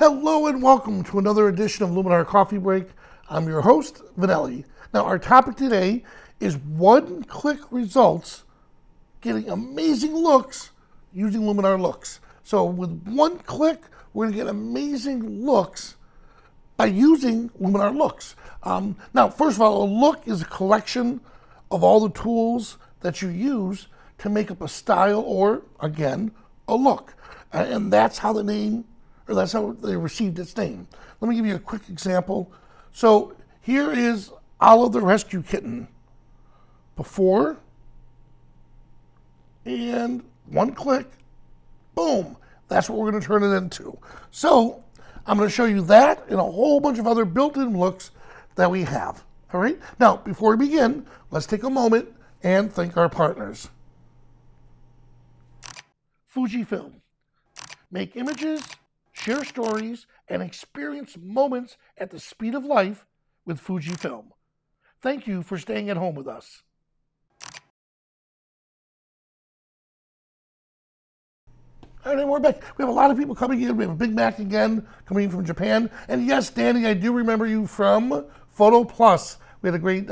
Hello and welcome to another edition of Luminar Coffee Break. I'm your host, Vanelli. Now our topic today is one-click results, getting amazing looks using Luminar Looks. So with one click, we're gonna get amazing looks by using Luminar Looks. Now, first of all, a look is a collection of all the tools that you use to make up a style or, again, a look. And that's how the name that's how they received its name. Let me give you a quick example. So here is Olive the Rescue Kitten. Before, and one click, boom. That's what we're gonna turn it into. So I'm gonna show you that and a whole bunch of other built-in looks that we have, all right? Now, before we begin, let's take a moment and thank our partners. Fujifilm, make images, share stories, and experience moments at the speed of life with Fujifilm. Thank you for staying at home with us. All right, we're back. We have a lot of people coming in. We have a Big Mac again coming in from Japan. And yes, Danny, I do remember you from Photo Plus. We had a great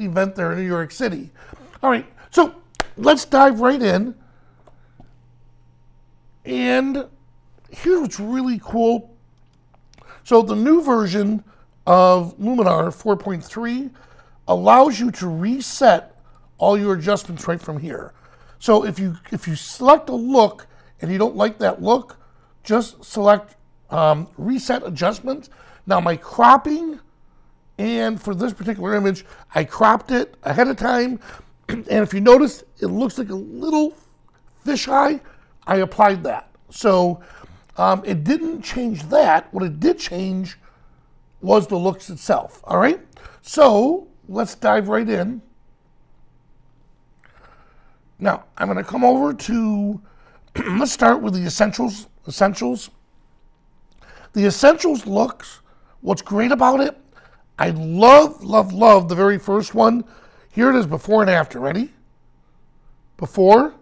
event there in New York City. All right, so let's dive right in. And here's what's really cool. So the new version of Luminar 4.3 allows you to reset all your adjustments right from here. So if you select a look and you don't like that look, just select reset adjustments. Now my cropping, and for this particular image, I cropped it ahead of time. And if you notice, it looks like a little fisheye. I applied that. So it didn't change that. What it did change was the looks itself, all right? So let's dive right in. Now, I'm gonna come over to, let's start with the essentials. The essentials looks, what's great about it, I love, love, love the very first one. Here it is, before and after, ready? Before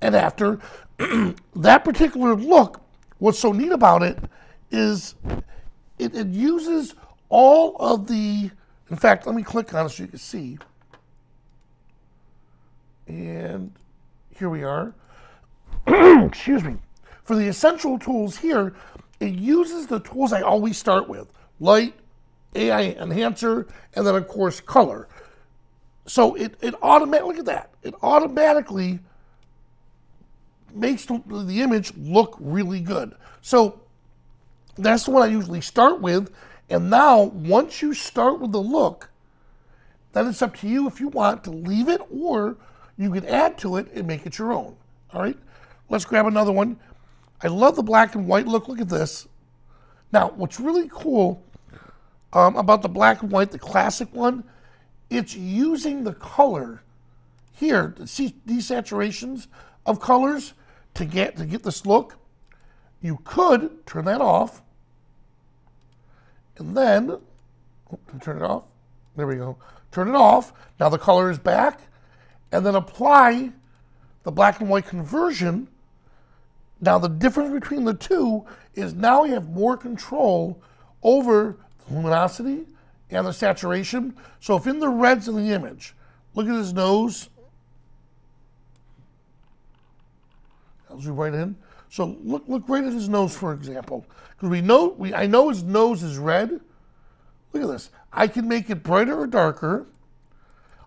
and after. That particular look, what's so neat about it is it uses all of the, in fact, let me click on it so you can see. And here we are. Excuse me. For the essential tools here, it uses the tools I always start with. Light, AI enhancer, and then of course color. So it automatically, look at that. It automatically makes the image look really good. So that's what I usually start with. And now once you start with the look, then it's up to you if you want to leave it or you can add to it and make it your own. All right, let's grab another one. I love the black and white look. Look at this. Now, what's really cool about the black and white, the classic one, it's using the color here, the desaturations of colors to get this look. You could turn that off, and then turn it off. There we go. Turn it off. Now the color is back, and then apply the black and white conversion. Now the difference between the two is now you have more control over the luminosity and the saturation. So if in the reds in the image, look at his nose. I'll zoom right in. So look right at his nose, for example, because I know his nose is red. Look at this. I can make it brighter or darker,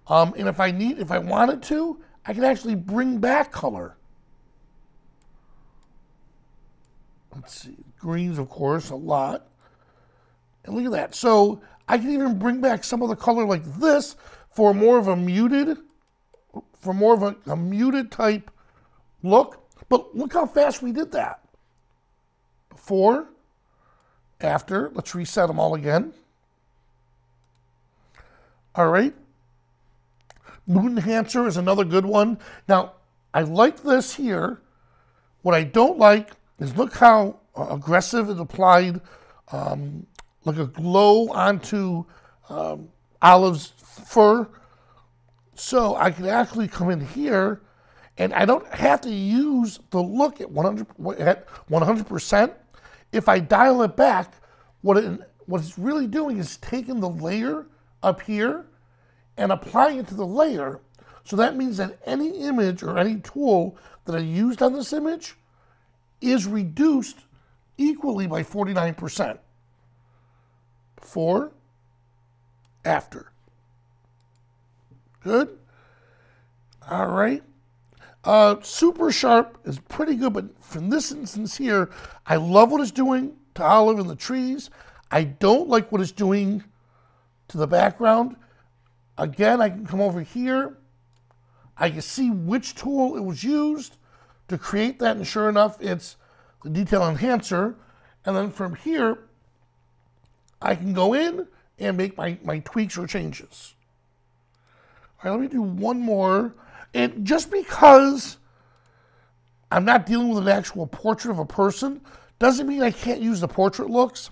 and if I wanted to, I can actually bring back color. Let's see, greens, of course, a lot. And look at that. So I can even bring back some of the color like this for more of a muted, a muted type look. But look how fast we did that. Before, after, let's reset them all again. All right. Mood enhancer is another good one. Now, I like this here. What I don't like is look how aggressive it applied like a glow onto Olive's fur. So I can actually come in here and I don't have to use the look at 100%. If I dial it back, what it's really doing is taking the layer up here and applying it to the layer. So that means that any image or any tool that I used on this image is reduced equally by 49%. Before, after. Good. All right. Super sharp is pretty good, but from this instance here, I love what it's doing to Olive and the trees. I don't like what it's doing to the background. Again, I can come over here. I can see which tool it was used to create that, and sure enough, it's the detail enhancer. And then from here, I can go in and make my tweaks or changes. All right, let me do one more. And just because I'm not dealing with an actual portrait of a person doesn't mean I can't use the portrait looks.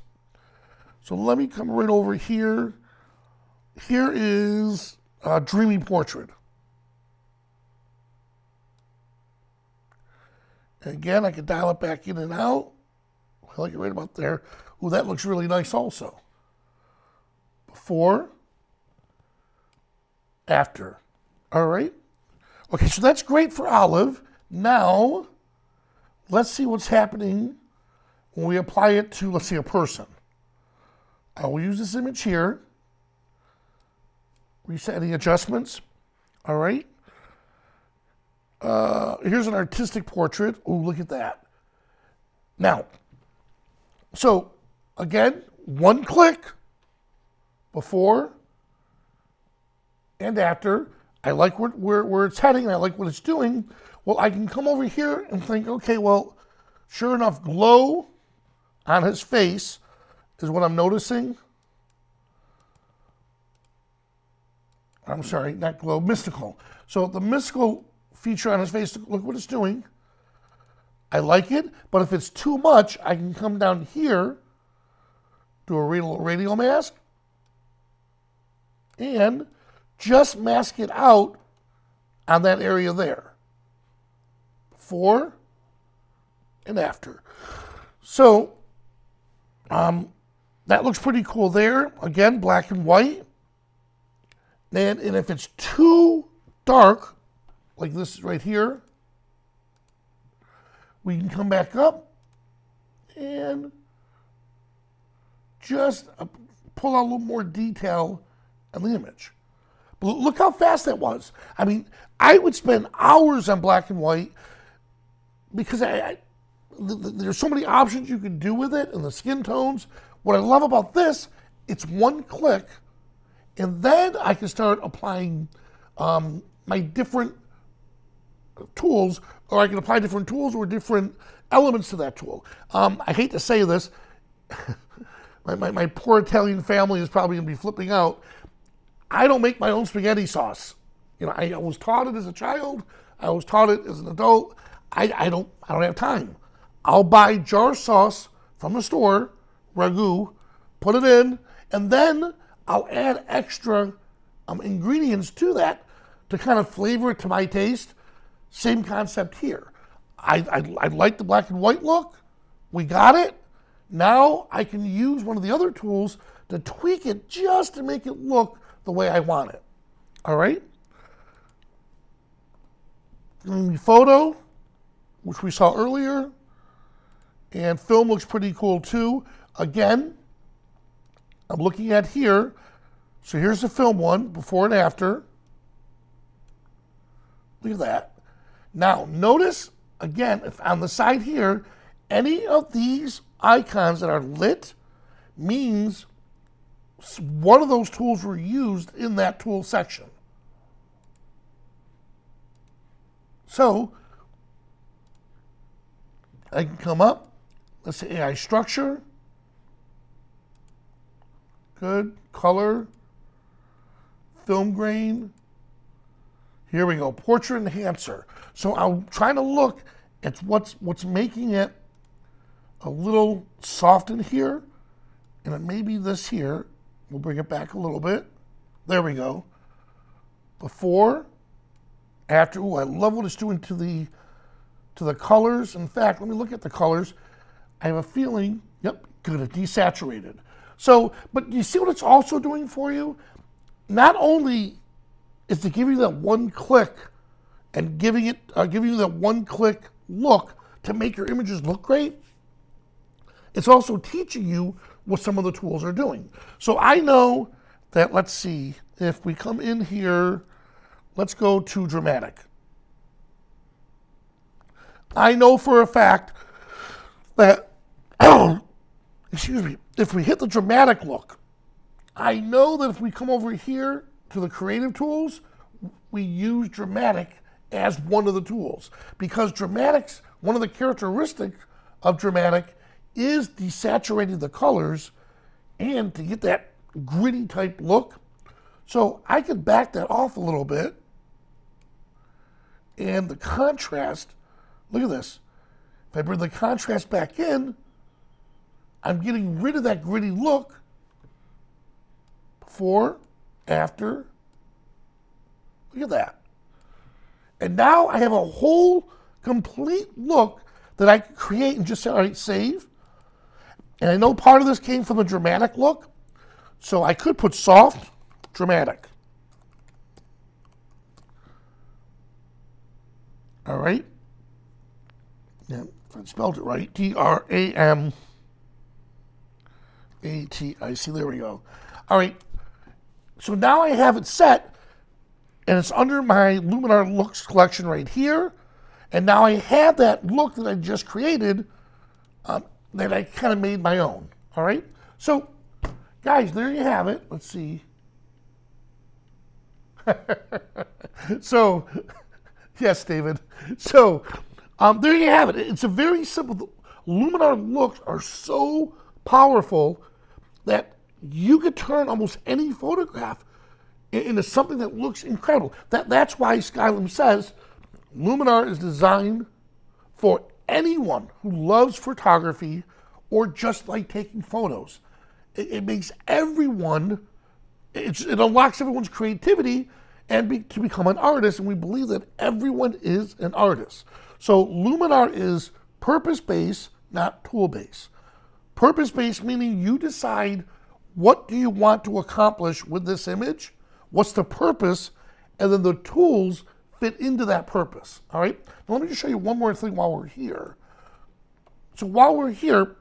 So let me come right over here. Here is a dreamy portrait. And again, I can dial it back in and out. I like it right about there. Ooh, that looks really nice also. Before, after. All right. Okay, so that's great for Olive. Now, let's see what's happening when we apply it to, let's see, a person. I will use this image here. Reset any adjustments. All right. Here's an artistic portrait. Oh, look at that. Now, so again, one click, before and after. I like where it's heading, and I like what it's doing. Well, I can come over here and think, okay, well, sure enough, glow on his face is what I'm noticing. I'm sorry, not glow, mystical. So the mystical feature on his face, look what it's doing. I like it, but if it's too much, I can come down here, do a radial mask, and just mask it out on that area there. Before and after. So that looks pretty cool there. Again, black and white. And if it's too dark, like this right here, we can come back up and just pull out a little more detail on the image. Look how fast that was. I mean, I would spend hours on black and white because there's so many options you can do with it and the skin tones. What I love about this, it's one click, and then I can start applying my different tools, or I can apply different tools or different elements to that tool. I hate to say this. my poor Italian family is probably going to be flipping out. I don't make my own spaghetti sauce. You know, I was taught it as a child. I was taught it as an adult. I don't have time. I'll buy jar sauce from the store, ragu, put it in, and then I'll add extra ingredients to that to kind of flavor it to my taste. Same concept here. I like the black and white look. We got it. Now I can use one of the other tools to tweak it just to make it look the way I want it. All right? Photo, which we saw earlier, and film looks pretty cool too. Again, I'm looking at here. So here's the film one, before and after. Look at that. Now, notice, again, if on the side here, any of these icons that are lit means one of those tools were used in that tool section. So I can come up, let's say AI structure, good, color, film grain. Here we go, portrait enhancer. So I'm trying to look at what's making it a little soft in here, and it may be this here. We'll bring it back a little bit. There we go. Before, after. Ooh, I love what it's doing to the colors. In fact, let me look at the colors. I have a feeling, yep, could have desaturated. So, but you see what it's also doing for you? Not only is to give you that one click and giving you that one click look to make your images look great, it's also teaching you what some of the tools are doing. So I know that, let's see, if we come in here, let's go to dramatic. I know for a fact that, excuse me, if we hit the dramatic look, I know that if we come over here to the creative tools, we use dramatic as one of the tools, because dramatics, one of the characteristics of dramatic is desaturating the colors and to get that gritty type look. So I could back that off a little bit, and the contrast, look at this. If I bring the contrast back in, I'm getting rid of that gritty look. Before, after, look at that. And now I have a whole complete look that I can create and just say, all right, save. And I know part of this came from a dramatic look, so I could put soft, dramatic. All right. Yeah, I spelled it right. D-R-A-M-A-T-I-C. There we go. All right. So now I have it set, and it's under my Luminar Looks collection right here. And now I have that look that I just created that I kind of made my own. All right. So, guys, there you have it. Let's see. So, yes, David. So, there you have it. It's a very simple. Luminar Looks are so powerful that you could turn almost any photograph into something that looks incredible. That's why Skylum says Luminar is designed for anyone who loves photography or just like taking photos. It makes everyone. It unlocks everyone's creativity and to become an artist, and we believe that everyone is an artist. So Luminar is purpose-based, not tool-based. Purpose-based meaning you decide what do you want to accomplish with this image, what's the purpose, and then the tools fit into that purpose, all right? Now let me just show you one more thing while we're here. So while we're here,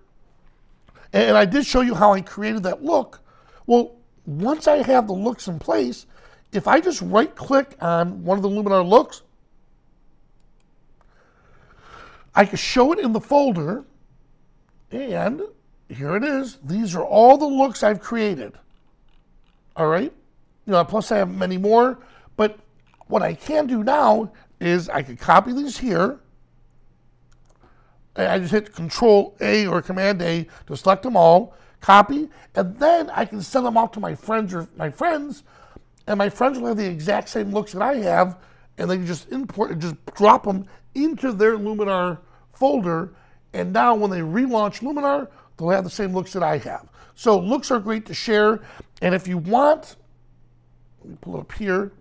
and I did show you how I created that look, well, once I have the looks in place, if I just right-click on one of the Luminar Looks, I can show it in the folder, and here it is. These are all the looks I've created, all right? You know, plus I have many more, but what I can do now is I can copy these here, and I just hit Control-A or Command-A to select them all, copy, and then I can send them out to my friends, and my friends will have the exact same looks that I have, and they can just import and just drop them into their Luminar folder, and now when they relaunch Luminar, they'll have the same looks that I have. So looks are great to share, and if you want, let me pull it up here,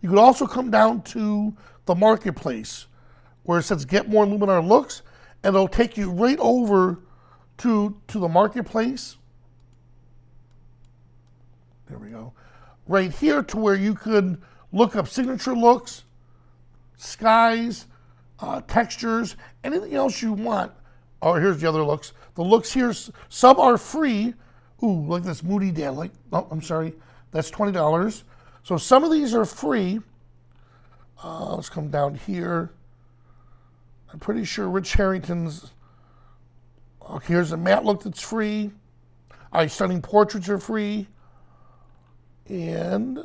you could also come down to the marketplace where it says Get More Luminar Looks, and it'll take you right over to the marketplace. There we go. Right here to where you could look up signature looks, skies, textures, anything else you want. Oh, here's the other looks. The looks here, some are free. Ooh, look at this Moody Dad. Like, oh, I'm sorry. That's $20. So some of these are free. Let's come down here. I'm pretty sure Rich Harrington's. Okay, here's a matte look that's free. All right, Stunning Portraits are free. And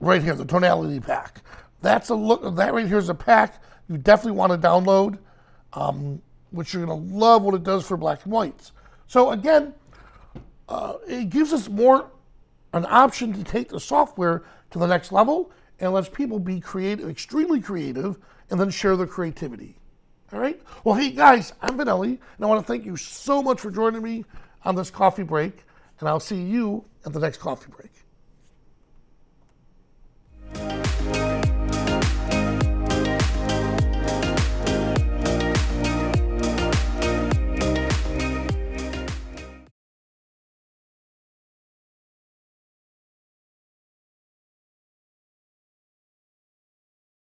right here, the Tonality Pack. That's a look, that right here is a pack you definitely want to download, which you're going to love what it does for black and whites. So again, it gives us more an option to take the software to the next level and lets people be creative, extremely creative, and then share their creativity. All right. Well, hey guys, I'm Vanelli, and I want to thank you so much for joining me on this coffee break, and I'll see you at the next coffee break.